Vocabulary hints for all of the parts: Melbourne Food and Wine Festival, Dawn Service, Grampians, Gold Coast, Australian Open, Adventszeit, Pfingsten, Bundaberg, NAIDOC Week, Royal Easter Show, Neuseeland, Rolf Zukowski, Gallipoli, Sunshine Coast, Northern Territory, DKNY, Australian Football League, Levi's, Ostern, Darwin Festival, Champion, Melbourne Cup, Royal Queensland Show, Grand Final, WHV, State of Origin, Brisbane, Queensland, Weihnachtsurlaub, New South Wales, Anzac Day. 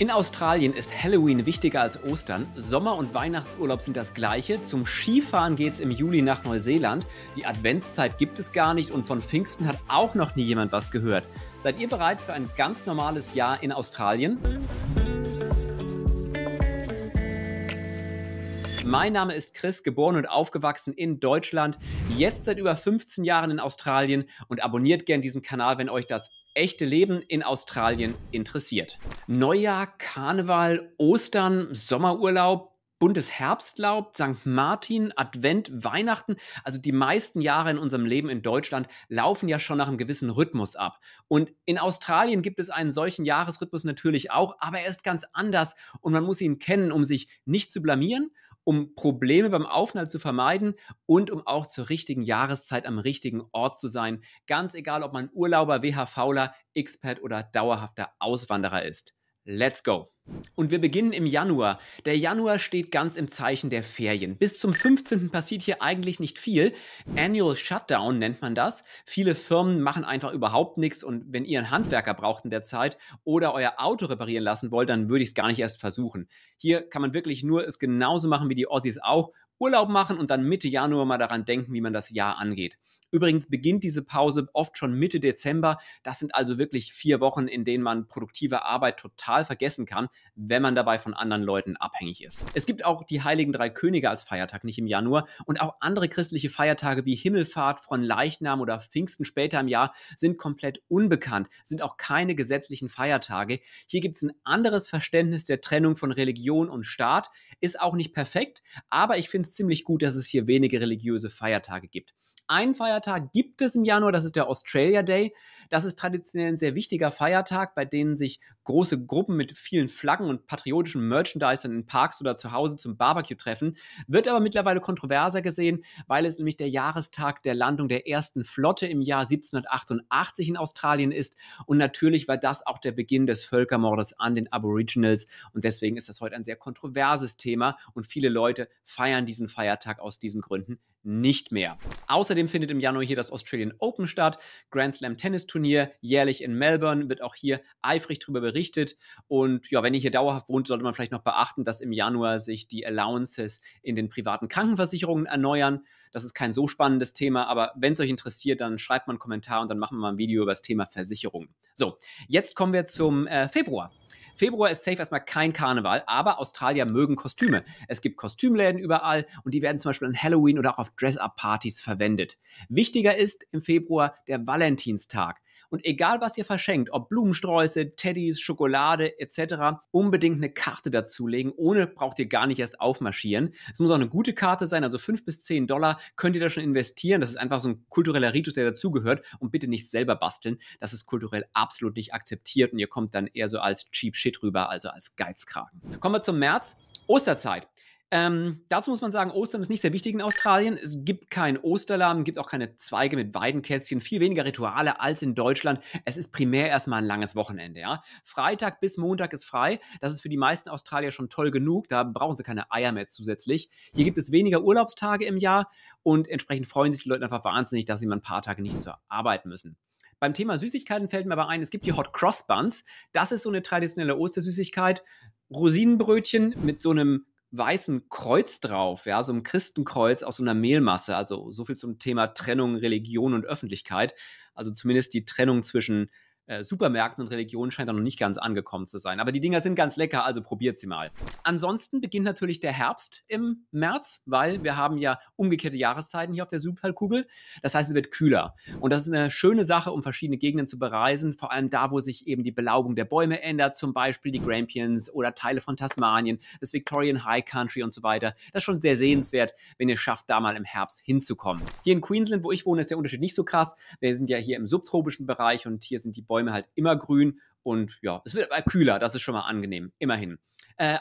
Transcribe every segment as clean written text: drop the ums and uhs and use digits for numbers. In Australien ist Halloween wichtiger als Ostern. Sommer- und Weihnachtsurlaub sind das gleiche. Zum Skifahren geht's im Juli nach Neuseeland. Die Adventszeit gibt es gar nicht und von Pfingsten hat auch noch nie jemand was gehört. Seid ihr bereit für ein ganz normales Jahr in Australien? Mein Name ist Chris, geboren und aufgewachsen in Deutschland, jetzt seit über 15 Jahren in Australien, und abonniert gerne diesen Kanal, wenn euch das echte Leben in Australien interessiert. Neujahr, Karneval, Ostern, Sommerurlaub, buntes Herbstlaub, St. Martin, Advent, Weihnachten. Also die meisten Jahre in unserem Leben in Deutschland laufen ja schon nach einem gewissen Rhythmus ab. Und in Australien gibt es einen solchen Jahresrhythmus natürlich auch, aber er ist ganz anders und man muss ihn kennen, um sich nicht zu blamieren, um Probleme beim Aufenthalt zu vermeiden und um auch zur richtigen Jahreszeit am richtigen Ort zu sein. Ganz egal, ob man Urlauber, WHVler, Expat oder dauerhafter Auswanderer ist. Let's go! Und wir beginnen im Januar. Der Januar steht ganz im Zeichen der Ferien. Bis zum 15. passiert hier eigentlich nicht viel. Annual Shutdown nennt man das. Viele Firmen machen einfach überhaupt nichts, und wenn ihr einen Handwerker braucht in der Zeit oder euer Auto reparieren lassen wollt, dann würde ich es gar nicht erst versuchen. Hier kann man wirklich nur es genauso machen wie die Aussies auch. Urlaub machen und dann Mitte Januar mal daran denken, wie man das Jahr angeht. Übrigens beginnt diese Pause oft schon Mitte Dezember. Das sind also wirklich 4 Wochen, in denen man produktive Arbeit total vergessen kann, wenn man dabei von anderen Leuten abhängig ist. Es gibt auch die Heiligen Drei Könige als Feiertag nicht im Januar, und auch andere christliche Feiertage wie Himmelfahrt, Fronleichnam oder Pfingsten später im Jahr sind komplett unbekannt, sind auch keine gesetzlichen Feiertage. Hier gibt es ein anderes Verständnis der Trennung von Religion und Staat. Ist auch nicht perfekt, aber ich finde es ziemlich gut, dass es hier wenige religiöse Feiertage gibt. Einen Feiertag gibt es im Januar, das ist der Australia Day. Das ist traditionell ein sehr wichtiger Feiertag, bei denen sich große Gruppen mit vielen Flaggen und patriotischen Merchandise in Parks oder zu Hause zum Barbecue treffen. Wird aber mittlerweile kontroverser gesehen, weil es nämlich der Jahrestag der Landung der ersten Flotte im Jahr 1788 in Australien ist. Und natürlich war das auch der Beginn des Völkermordes an den Aboriginals. Und deswegen ist das heute ein sehr kontroverses Thema. Und viele Leute feiern diesen Feiertag aus diesen Gründen nicht mehr. Außerdem findet im Januar hier das Australian Open statt, Grand Slam Tennis Turnier, jährlich in Melbourne, wird auch hier eifrig darüber berichtet. Und ja, wenn ihr hier dauerhaft wohnt, sollte man vielleicht noch beachten, dass im Januar sich die Allowances in den privaten Krankenversicherungen erneuern. Das ist kein so spannendes Thema, aber wenn es euch interessiert, dann schreibt mal einen Kommentar und dann machen wir mal ein Video über das Thema Versicherung. So, jetzt kommen wir zum Februar. Februar ist safe erstmal kein Karneval, aber Australier mögen Kostüme. Es gibt Kostümläden überall und die werden zum Beispiel an Halloween oder auch auf Dress-Up-Partys verwendet. Wichtiger ist im Februar der Valentinstag. Und egal, was ihr verschenkt, ob Blumensträuße, Teddys, Schokolade etc., unbedingt eine Karte dazulegen. Ohne braucht ihr gar nicht erst aufmarschieren. Es muss auch eine gute Karte sein, also $5 bis $10 könnt ihr da schon investieren. Das ist einfach so ein kultureller Ritus, der dazugehört, und bitte nicht selber basteln. Das ist kulturell absolut nicht akzeptiert und ihr kommt dann eher so als Cheap Shit rüber, also als Geizkragen. Kommen wir zum März, Osterzeit. Dazu muss man sagen, Ostern ist nicht sehr wichtig in Australien. Es gibt keinen Osterladen, gibt auch keine Zweige mit Weidenkätzchen, viel weniger Rituale als in Deutschland. Es ist primär erstmal ein langes Wochenende. Ja? Freitag bis Montag ist frei. Das ist für die meisten Australier schon toll genug. Da brauchen sie keine Eier mehr zusätzlich. Hier gibt es weniger Urlaubstage im Jahr und entsprechend freuen sich die Leute einfach wahnsinnig, dass sie mal ein paar Tage nicht zur Arbeit müssen. Beim Thema Süßigkeiten fällt mir aber ein, es gibt die Hot Cross Buns. Das ist so eine traditionelle Ostersüßigkeit. Rosinenbrötchen mit so einem weißen Kreuz drauf, ja, so ein Christenkreuz aus so einer Mehlmasse, also so viel zum Thema Trennung, Religion und Öffentlichkeit. Also zumindest die Trennung zwischen Supermärkten und Religion scheint da noch nicht ganz angekommen zu sein. Aber die Dinger sind ganz lecker, also probiert sie mal. Ansonsten beginnt natürlich der Herbst im März, weil wir haben ja umgekehrte Jahreszeiten hier auf der Südhalbkugel. Das heißt, es wird kühler. Und das ist eine schöne Sache, um verschiedene Gegenden zu bereisen, vor allem da, wo sich eben die Belaubung der Bäume ändert, zum Beispiel die Grampians oder Teile von Tasmanien, das Victorian High Country und so weiter. Das ist schon sehr sehenswert, wenn ihr schafft, da mal im Herbst hinzukommen. Hier in Queensland, wo ich wohne, ist der Unterschied nicht so krass. Wir sind ja hier im subtropischen Bereich und hier sind die Bäume halt immer grün und ja, es wird aber kühler, das ist schon mal angenehm, immerhin.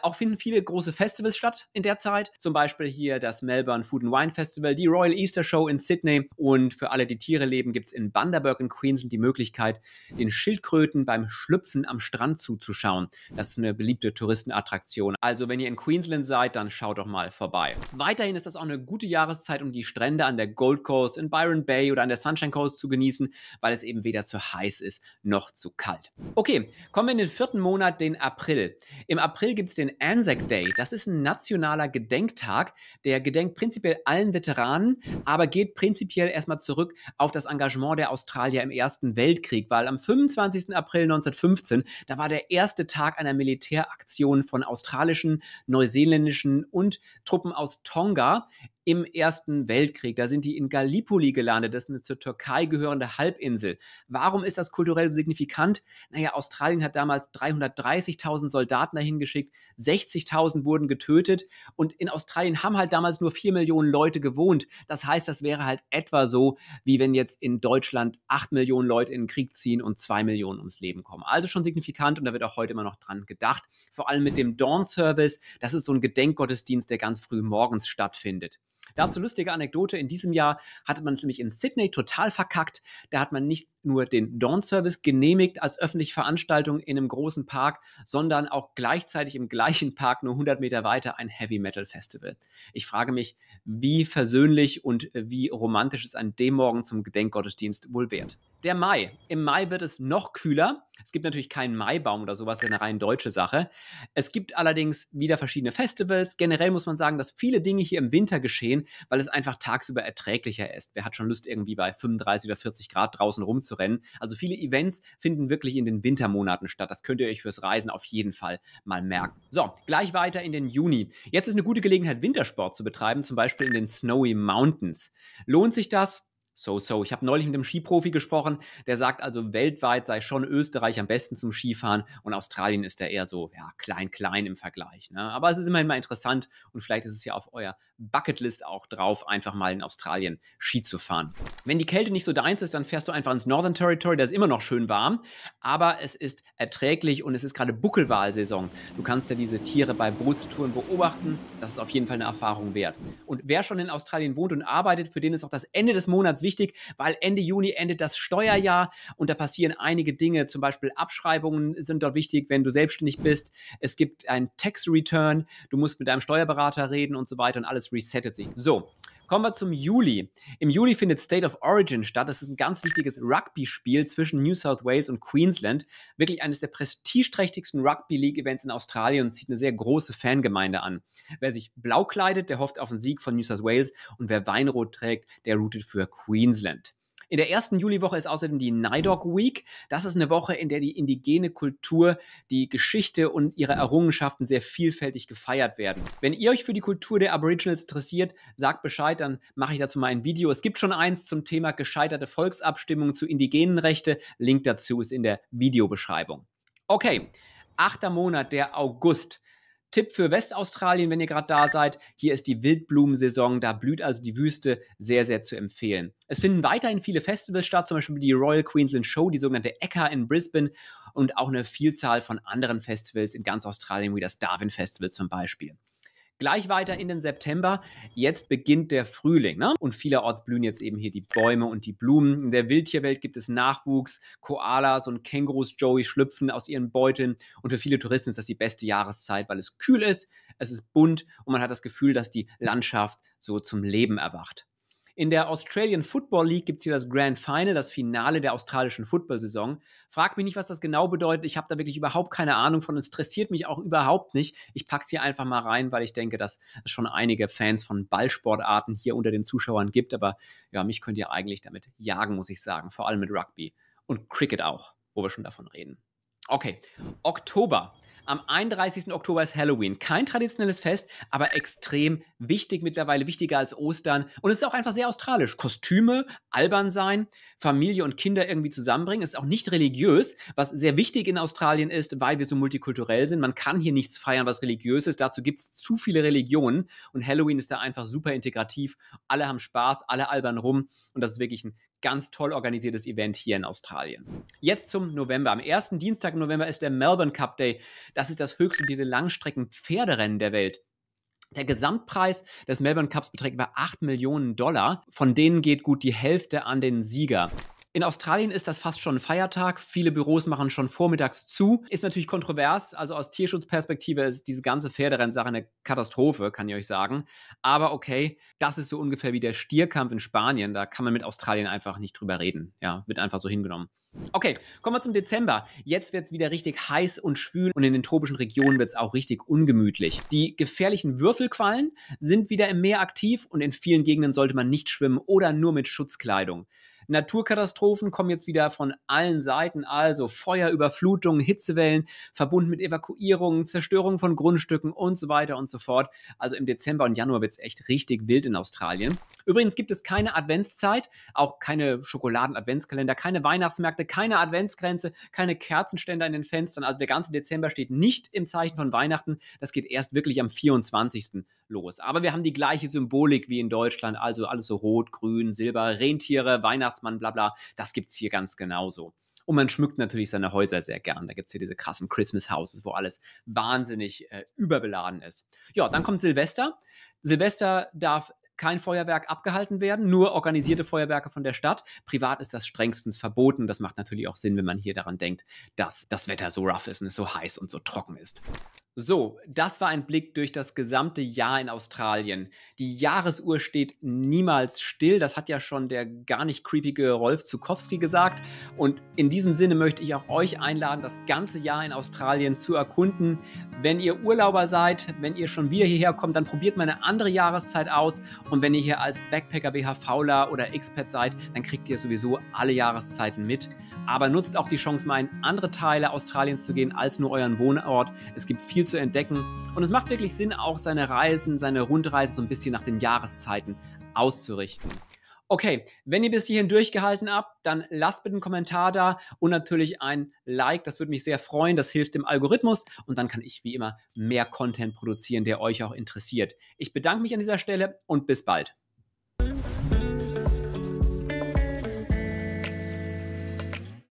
Auch finden viele große Festivals statt in der Zeit, zum Beispiel hier das Melbourne Food and Wine Festival, die Royal Easter Show in Sydney, und für alle, die Tiere leben, gibt es in Bundaberg in Queensland die Möglichkeit, den Schildkröten beim Schlüpfen am Strand zuzuschauen. Das ist eine beliebte Touristenattraktion. Also wenn ihr in Queensland seid, dann schaut doch mal vorbei. Weiterhin ist das auch eine gute Jahreszeit, um die Strände an der Gold Coast, in Byron Bay oder an der Sunshine Coast zu genießen, weil es eben weder zu heiß ist noch zu kalt. Okay. Okay, kommen wir in den vierten Monat, den April. Im April gibt es den Anzac Day. Das ist ein nationaler Gedenktag. Der gedenkt prinzipiell allen Veteranen, aber geht prinzipiell erstmal zurück auf das Engagement der Australier im Ersten Weltkrieg, weil am 25. April 1915, da war der erste Tag einer Militäraktion von australischen, neuseeländischen und Truppen aus Tonga im Ersten Weltkrieg. Da sind die in Gallipoli gelandet, das ist eine zur Türkei gehörende Halbinsel. Warum ist das kulturell so signifikant? Naja, Australien hat damals 330.000 Soldaten dahin geschickt, 60.000 wurden getötet und in Australien haben halt damals nur 4 Millionen Leute gewohnt. Das heißt, das wäre halt etwa so, wie wenn jetzt in Deutschland 8 Millionen Leute in den Krieg ziehen und 2 Millionen ums Leben kommen. Also schon signifikant und da wird auch heute immer noch dran gedacht. Vor allem mit dem Dawn Service, das ist so ein Gedenkgottesdienst, der ganz früh morgens stattfindet. Dazu lustige Anekdote, in diesem Jahr hatte man es nämlich in Sydney total verkackt. Da hat man nicht nur den Dawn Service genehmigt als öffentliche Veranstaltung in einem großen Park, sondern auch gleichzeitig im gleichen Park, nur 100 Meter weiter, ein Heavy Metal Festival. Ich frage mich, wie versöhnlich und wie romantisch es an dem Morgen zum Gedenkgottesdienst wohl wird. Der Mai. Im Mai wird es noch kühler. Es gibt natürlich keinen Maibaum oder sowas, eine rein deutsche Sache. Es gibt allerdings wieder verschiedene Festivals. Generell muss man sagen, dass viele Dinge hier im Winter geschehen, weil es einfach tagsüber erträglicher ist. Wer hat schon Lust, irgendwie bei 35 oder 40 Grad draußen rumzurennen? Also viele Events finden wirklich in den Wintermonaten statt. Das könnt ihr euch fürs Reisen auf jeden Fall mal merken. So, gleich weiter in den Juni. Jetzt ist eine gute Gelegenheit, Wintersport zu betreiben, zum Beispiel in den Snowy Mountains. Lohnt sich das? So. Ich habe neulich mit einem Skiprofi gesprochen, der sagt also, weltweit sei schon Österreich am besten zum Skifahren und Australien ist da eher so, ja, klein im Vergleich. Ne? Aber es ist immerhin mal interessant und vielleicht ist es ja auf eurer Bucketlist auch drauf, einfach mal in Australien Ski zu fahren. Wenn die Kälte nicht so deins ist, dann fährst du einfach ins Northern Territory, da ist immer noch schön warm, aber es ist erträglich und es ist gerade Buckelwalsaison. Du kannst ja diese Tiere bei Bootstouren beobachten, das ist auf jeden Fall eine Erfahrung wert. Und wer schon in Australien wohnt und arbeitet, für den ist auch das Ende des Monats wichtig, weil Ende Juni endet das Steuerjahr und da passieren einige Dinge, zum Beispiel Abschreibungen sind dort wichtig, wenn du selbstständig bist. Es gibt einen Tax Return, du musst mit deinem Steuerberater reden und so weiter und alles resettet sich. So, kommen wir zum Juli. Im Juli findet State of Origin statt. Das ist ein ganz wichtiges Rugby-Spiel zwischen New South Wales und Queensland. Wirklich eines der prestigeträchtigsten Rugby-League-Events in Australien und zieht eine sehr große Fangemeinde an. Wer sich blau kleidet, der hofft auf den Sieg von New South Wales und wer Weinrot trägt, der rootet für Queensland. In der ersten Juliwoche ist außerdem die NAIDOC Week. Das ist eine Woche, in der die indigene Kultur, die Geschichte und ihre Errungenschaften sehr vielfältig gefeiert werden. Wenn ihr euch für die Kultur der Aboriginals interessiert, sagt Bescheid, dann mache ich dazu mal ein Video. Es gibt schon eins zum Thema gescheiterte Volksabstimmung zu indigenen Rechte. Link dazu ist in der Videobeschreibung. Okay, 8. Monat, der August. Tipp für Westaustralien, wenn ihr gerade da seid. Hier ist die Wildblumensaison, da blüht also die Wüste, sehr zu empfehlen. Es finden weiterhin viele Festivals statt, zum Beispiel die Royal Queensland Show, die sogenannte ECA in Brisbane und auch eine Vielzahl von anderen Festivals in ganz Australien, wie das Darwin Festival zum Beispiel. Gleich weiter in den September, jetzt beginnt der Frühling, ne? Und vielerorts blühen jetzt eben hier die Bäume und die Blumen. In der Wildtierwelt gibt es Nachwuchs, Koalas und Kängurus, Joey, schlüpfen aus ihren Beuteln und für viele Touristen ist das die beste Jahreszeit, weil es kühl ist, es ist bunt und man hat das Gefühl, dass die Landschaft so zum Leben erwacht. In der Australian Football League gibt es hier das Grand Final, das Finale der australischen Football-Saison. Frag mich nicht, was das genau bedeutet. Ich habe da wirklich überhaupt keine Ahnung von. Es interessiert mich auch überhaupt nicht. Ich packe es hier einfach mal rein, weil ich denke, dass es schon einige Fans von Ballsportarten hier unter den Zuschauern gibt. Aber ja, mich könnt ihr eigentlich damit jagen, muss ich sagen. Vor allem mit Rugby und Cricket auch, wo wir schon davon reden. Okay, Oktober. Am 31. Oktober ist Halloween. Kein traditionelles Fest, aber extrem wichtig mittlerweile, wichtiger als Ostern. Und es ist auch einfach sehr australisch. Kostüme, albern sein, Familie und Kinder irgendwie zusammenbringen. Es ist auch nicht religiös, was sehr wichtig in Australien ist, weil wir so multikulturell sind. Man kann hier nichts feiern, was religiös ist. Dazu gibt es zu viele Religionen. Und Halloween ist da einfach super integrativ. Alle haben Spaß, alle albern rum. Und das ist wirklich ein ganz toll organisiertes Event hier in Australien. Jetzt zum November. Am ersten Dienstag im November ist der Melbourne Cup Day. Das ist das höchstmögliche Langstrecken-Pferderennen der Welt. Der Gesamtpreis des Melbourne Cups beträgt über $8 Millionen. Von denen geht gut die Hälfte an den Sieger. In Australien ist das fast schon ein Feiertag. Viele Büros machen schon vormittags zu. Ist natürlich kontrovers. Also aus Tierschutzperspektive ist diese ganze Pferderennsache eine Katastrophe, kann ich euch sagen. Aber okay, das ist so ungefähr wie der Stierkampf in Spanien. Da kann man mit Australien einfach nicht drüber reden. Ja, wird einfach so hingenommen. Okay, kommen wir zum Dezember. Jetzt wird es wieder richtig heiß und schwül und in den tropischen Regionen wird es auch richtig ungemütlich. Die gefährlichen Würfelquallen sind wieder im Meer aktiv und in vielen Gegenden sollte man nicht schwimmen oder nur mit Schutzkleidung. Naturkatastrophen kommen jetzt wieder von allen Seiten, also Feuer, Überflutungen, Hitzewellen, verbunden mit Evakuierungen, Zerstörung von Grundstücken und so weiter und so fort. Also im Dezember und Januar wird es echt richtig wild in Australien. Übrigens gibt es keine Adventszeit, auch keine Schokoladen-Adventskalender, keine Weihnachtsmärkte, keine Adventskränze, keine Kerzenständer in den Fenstern. Also der ganze Dezember steht nicht im Zeichen von Weihnachten. Das geht erst wirklich am 24. los. Aber wir haben die gleiche Symbolik wie in Deutschland, also alles so rot, grün, silber, Rentiere, Weihnachtsmärkte, Mann, bla bla, das gibt es hier ganz genauso. Und man schmückt natürlich seine Häuser sehr gern. Da gibt es hier diese krassen Christmas-Houses, wo alles wahnsinnig überbeladen ist. Ja, dann kommt Silvester. Silvester darf kein Feuerwerk abgehalten werden, nur organisierte Feuerwerke von der Stadt. Privat ist das strengstens verboten. Das macht natürlich auch Sinn, wenn man hier daran denkt, dass das Wetter so rough ist und es so heiß und so trocken ist. So, das war ein Blick durch das gesamte Jahr in Australien. Die Jahresuhr steht niemals still. Das hat ja schon der gar nicht creepige Rolf Zukowski gesagt. Und in diesem Sinne möchte ich auch euch einladen, das ganze Jahr in Australien zu erkunden. Wenn ihr Urlauber seid, wenn ihr schon wieder hierher kommt, dann probiert mal eine andere Jahreszeit aus. Und wenn ihr hier als Backpacker, BHVler oder Expat seid, dann kriegt ihr sowieso alle Jahreszeiten mit. Aber nutzt auch die Chance, mal in andere Teile Australiens zu gehen, als nur euren Wohnort. Es gibt viel zu entdecken. Und es macht wirklich Sinn, auch seine Reisen, seine Rundreisen so ein bisschen nach den Jahreszeiten auszurichten. Okay, wenn ihr bis hierhin durchgehalten habt, dann lasst bitte einen Kommentar da und natürlich ein Like. Das würde mich sehr freuen. Das hilft dem Algorithmus. Und dann kann ich wie immer mehr Content produzieren, der euch auch interessiert. Ich bedanke mich an dieser Stelle und bis bald.